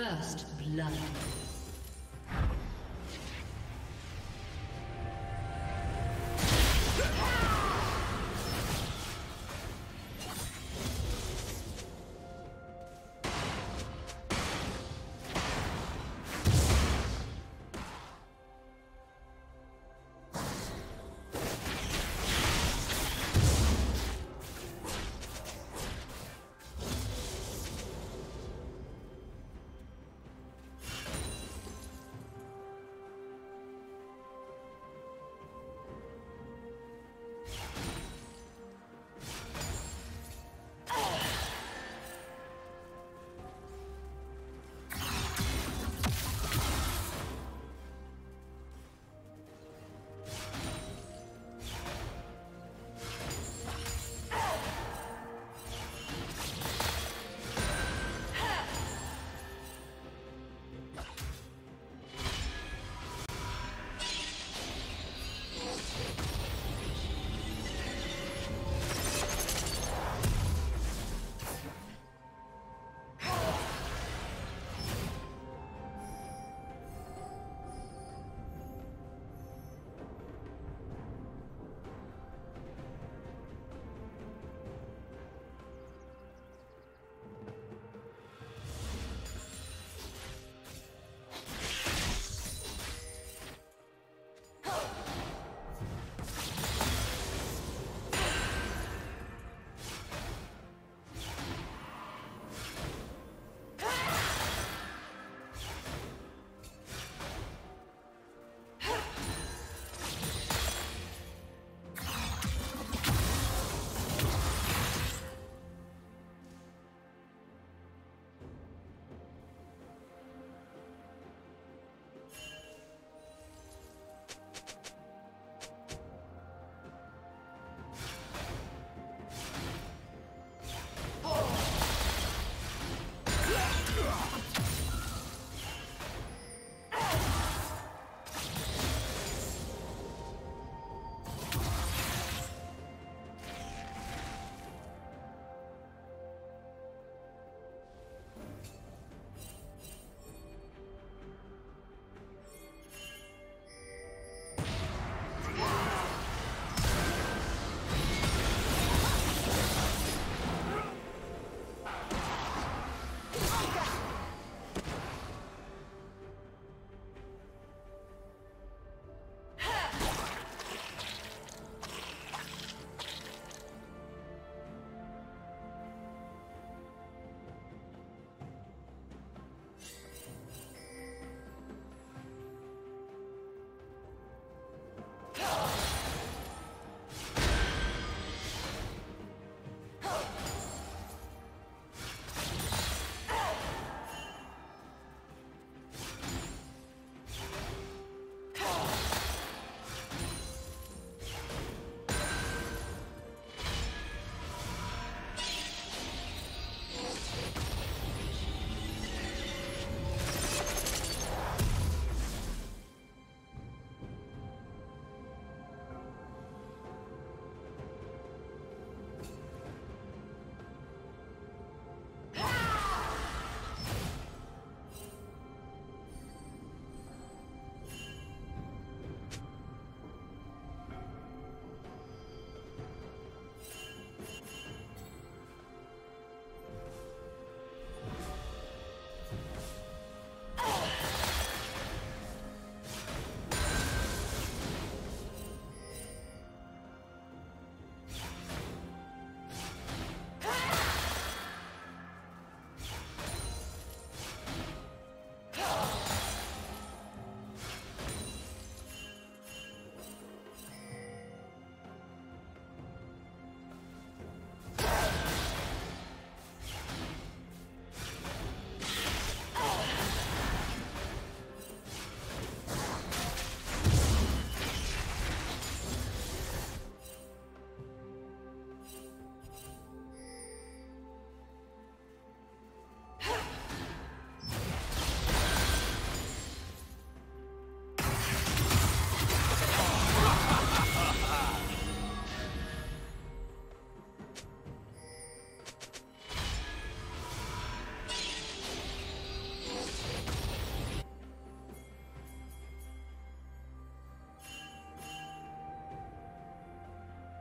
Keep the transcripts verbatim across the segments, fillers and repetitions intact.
First blood.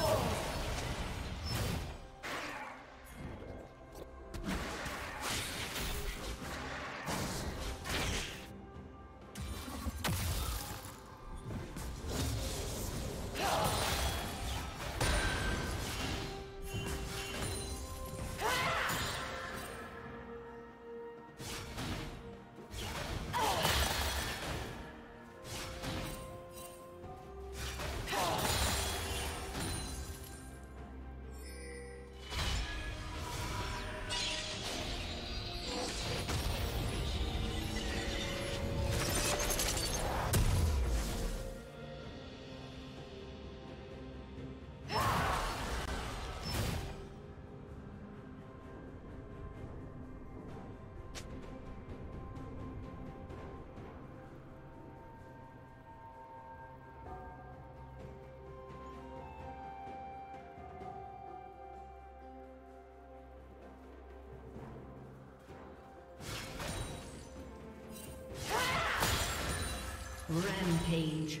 Oh. Rampage.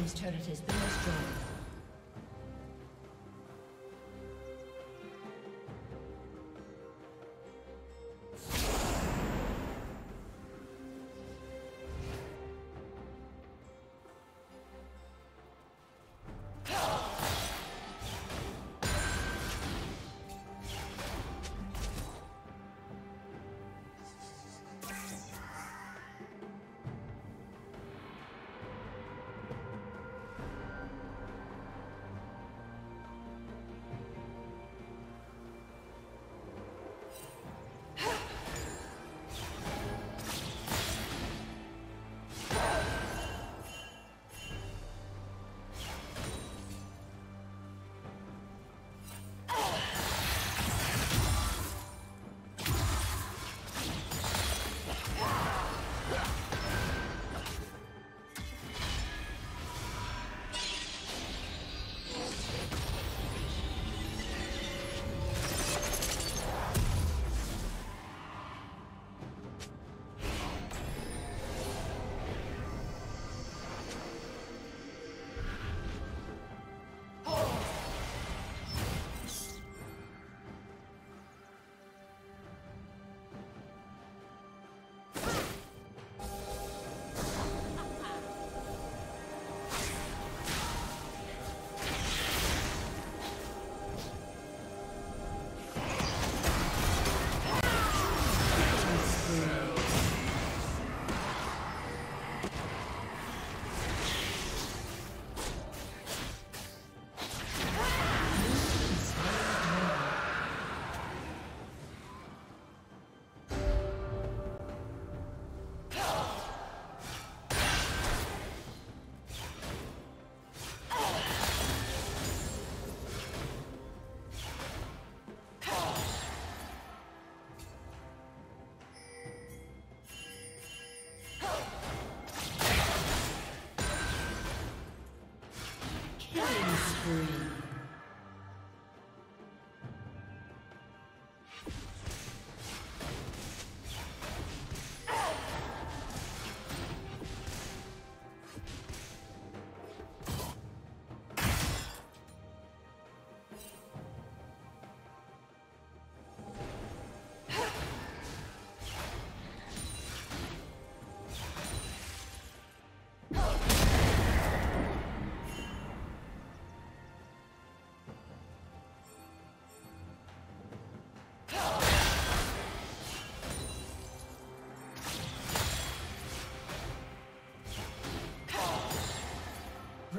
Team's turret has been destroyed.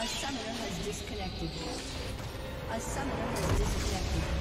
A summoner has disconnected. A summoner has disconnected.